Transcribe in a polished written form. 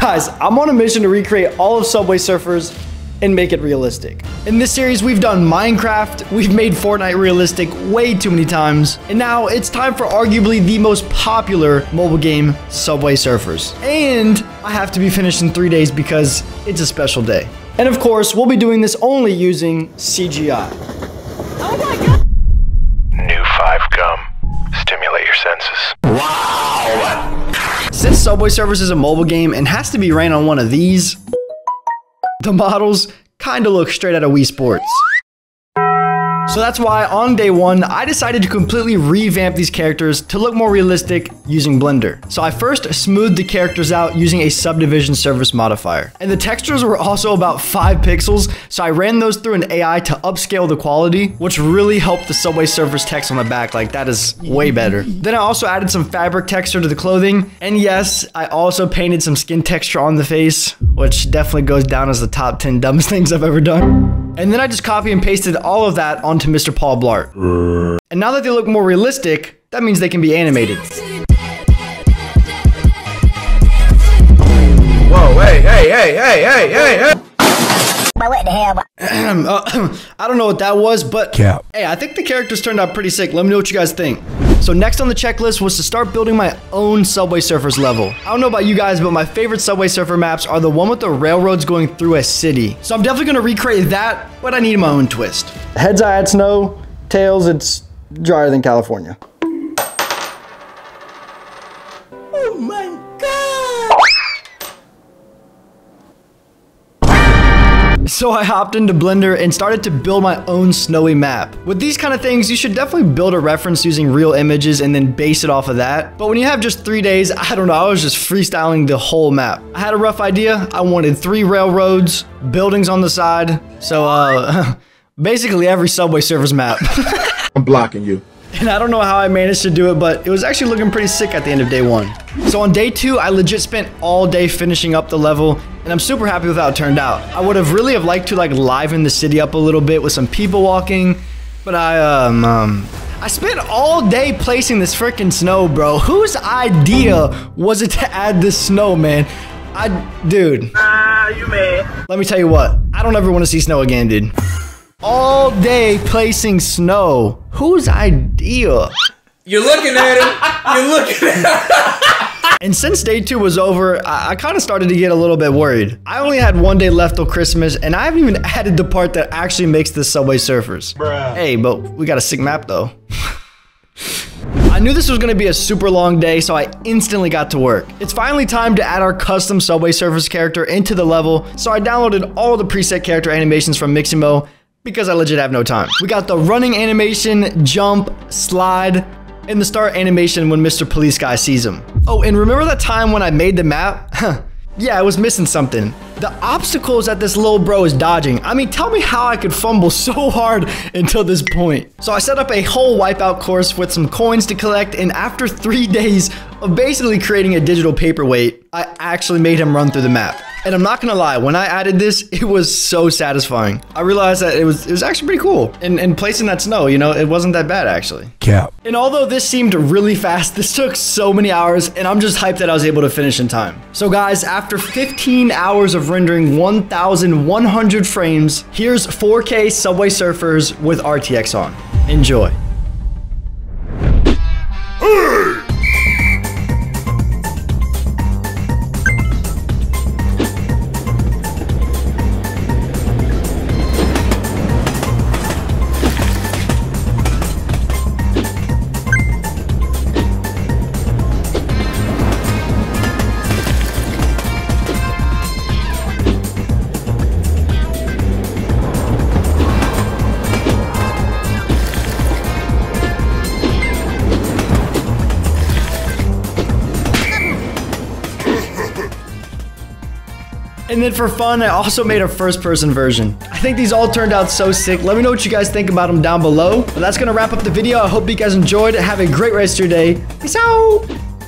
Guys, I'm on a mission to recreate all of Subway Surfers and make it realistic. In this series, we've done Minecraft, we've made Fortnite realistic way too many times, and now it's time for arguably the most popular mobile game, Subway Surfers. And I have to be finished in 3 days because it's a special day. And of course, we'll be doing this only using CGI. Oh my God! New 5 gum. Stimulate your senses. Wow! Since Subway Surfers is a mobile game and has to be ran on one of these, the models kind of look straight out of Wii Sports. So that's why on day one, I decided to completely revamp these characters to look more realistic using Blender. So I first smoothed the characters out using a subdivision surface modifier. And the textures were also about 5 pixels, so I ran those through an AI to upscale the quality, which really helped the Subway Surfers text on the back. Like, that is way better. Then I also added some fabric texture to the clothing. And yes, I also painted some skin texture on the face, which definitely goes down as the top 10 dumbest things I've ever done. And then I just copy and pasted all of that onto Mr. Paul Blart. And now that they look more realistic, that means they can be animated. Whoa, hey! What the hell? I don't know what that was, but yeah. Hey, I think the characters turned out pretty sick. Let me know what you guys think. So next on the checklist was to start building my own Subway Surfers level. I don't know about you guys, but my favorite Subway Surfer maps are the one with the railroads going through a city. So I'm definitely going to recreate that, but I need my own twist. Heads, I had snow. Tails, it's drier than California. Oh my God! So I hopped into Blender and started to build my own snowy map. With these kind of things, you should definitely build a reference using real images and then base it off of that. But when you have just 3 days, I don't know, I was just freestyling the whole map. I had a rough idea. I wanted 3 railroads, buildings on the side. So basically every Subway Surfers map. I'm blocking you. And I don't know how I managed to do it, but it was actually looking pretty sick at the end of day one. So on day two, I legit spent all day finishing up the level, and I'm super happy with how it turned out. I would have really have liked to like liven the city up a little bit with some people walking, but I spent all day placing this freaking snow, bro. Whose idea was it to add this snow, man? Dude. You mad. Let me tell you what, I don't ever want to see snow again, dude. All day placing snow. Whose idea? You're looking at him. You're looking at him. And since day two was over, I kind of started to get a little bit worried. I only had 1 day left till Christmas, and I haven't even added the part that actually makes this Subway Surfers. Bruh. Hey, but we got a sick map though. I knew this was going to be a super long day, so I instantly got to work. It's finally time to add our custom Subway Surfers character into the level, so I downloaded all the preset character animations from Mixamo, because I legit have no time. We got the running animation, jump, slide, and the start animation when Mr. Police Guy sees him. Oh, and remember that time when I made the map? Yeah, I was missing something. The obstacles that this little bro is dodging. I mean, tell me how I could fumble so hard until this point. So I set up a whole wipeout course with some coins to collect, and after 3 days of basically creating a digital paperweight, I actually made him run through the map. And I'm not gonna lie, when I added this, it was so satisfying. I realized that it was actually pretty cool. And placing that snow, you know, it wasn't that bad actually. Yeah. And although this seemed really fast, this took so many hours, and I'm just hyped that I was able to finish in time. So guys, after 15 hours of rendering 1,100 frames, here's 4K Subway Surfers with RTX on. Enjoy. Hey! And then for fun, I also made a first-person version. I think these all turned out so sick. Let me know what you guys think about them down below. But that's gonna wrap up the video. I hope you guys enjoyed. Have a great rest of your day. Peace out!